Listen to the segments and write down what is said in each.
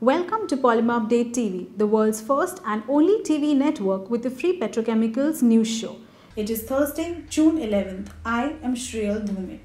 Welcome to Polymerupdate TV, the world's first and only TV network with a free petrochemicals news show. It is Thursday, June 11th. I am Shreyal Dhume.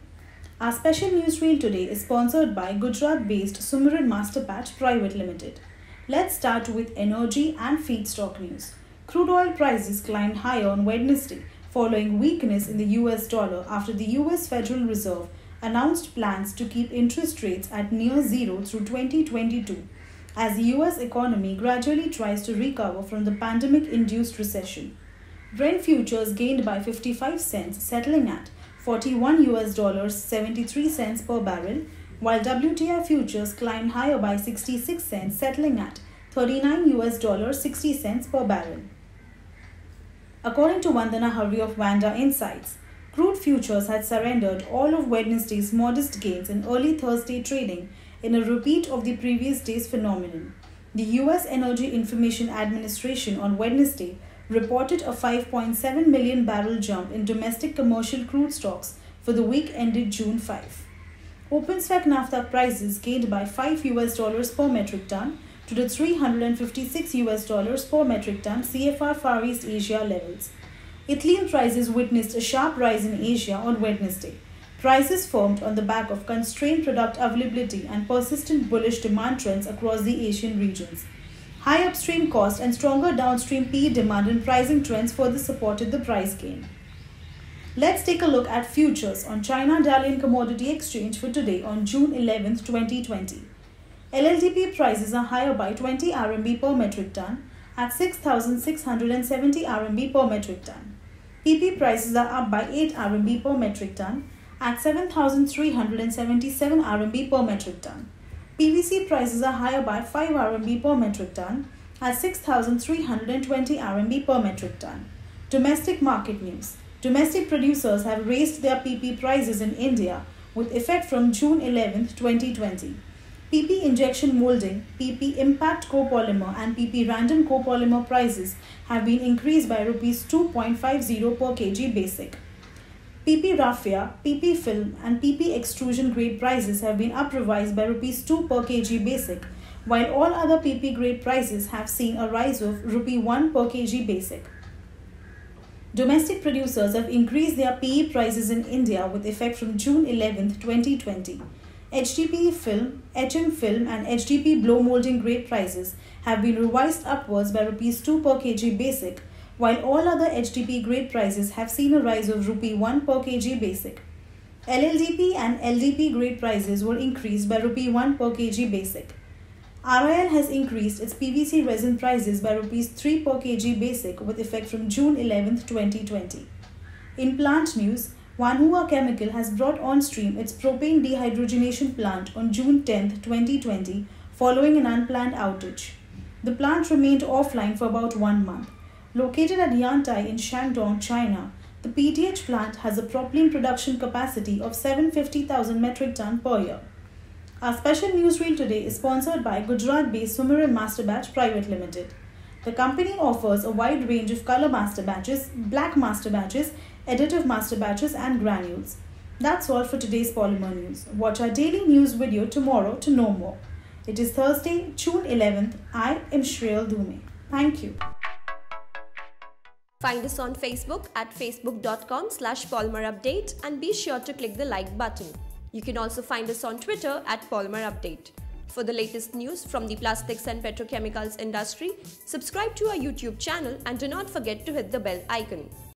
Our special newsreel today is sponsored by Gujarat-based Sumeru Masterbatch Private Limited. Let's start with energy and feedstock news. Crude oil prices climbed higher on Wednesday, following weakness in the US dollar after the US Federal Reserve announced plans to keep interest rates at near zero through 2022. As the US economy gradually tries to recover from the pandemic-induced recession. Brent futures gained by 55 cents, settling at $41.73 per barrel, while WTI futures climbed higher by 66 cents, settling at $39.60 per barrel. According to Vandana Hari of Vanda Insights, crude futures had surrendered all of Wednesday's modest gains in early Thursday trading in a repeat of the previous day's phenomenon. The US Energy Information Administration on Wednesday reported a 5.7 million barrel jump in domestic commercial crude stocks for the week ended June 5. OpenStack NAFTA prices gained by $5 per metric ton to the $356 per metric ton CFR Far East Asia levels. Ethylene prices witnessed a sharp rise in Asia on Wednesday. Prices formed on the back of constrained product availability and persistent bullish demand trends across the Asian regions. High upstream cost and stronger downstream PE demand and pricing trends further supported the price gain. Let's take a look at futures on China Dalian Commodity Exchange for today on June 11, 2020. LLDP prices are higher by 20 RMB per metric ton at 6,670 RMB per metric ton. PP prices are up by 8 RMB per metric ton at 7,377 RMB per metric ton. PVC prices are higher by 5 RMB per metric ton at 6,320 RMB per metric ton. Domestic market news. Domestic producers have raised their PP prices in India with effect from June 11, 2020. PP injection molding, PP impact copolymer and PP random copolymer prices have been increased by Rs 2.50 per kg basic. PP raffia, PP film and PP extrusion grade prices have been up revised by Rs 2 per kg basic, while all other PP grade prices have seen a rise of Rs 1 per kg basic. Domestic producers have increased their PE prices in India with effect from June 11, 2020. HDPE film, HM film and HDP blow molding grade prices have been revised upwards by Rs 2 per kg basic, while all other HDP grade prices have seen a rise of Rs 1 per kg basic. LLDP and LDP grade prices were increased by Rs 1 per kg basic. RIL has increased its PVC resin prices by Rs 3 per kg basic with effect from June 11, 2020. In plant news, Wanhua Chemical has brought on stream its propane dehydrogenation plant on June 10, 2020 following an unplanned outage. The plant remained offline for about 1 month. Located at Yantai in Shandong, China, the PDH plant has a propylene production capacity of 750,000 metric ton per year. Our special newsreel today is sponsored by Gujarat-based Sumeru Masterbatch Private Limited. The company offers a wide range of color masterbatches, black masterbatches, additive masterbatches and granules. That's all for today's Polymer News. Watch our daily news video tomorrow to know more. It is Thursday, June 11th. I am Shreyal Dhume. Thank you. Find us on Facebook at facebook.com/polymerupdate and be sure to click the like button. You can also find us on Twitter at polymerupdate. For the latest news from the plastics and petrochemicals industry, subscribe to our YouTube channel and do not forget to hit the bell icon.